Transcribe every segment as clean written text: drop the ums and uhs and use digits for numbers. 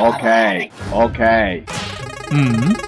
Okay, okay. Mm-hmm. Hey. Okay. Hmm.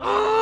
Oh,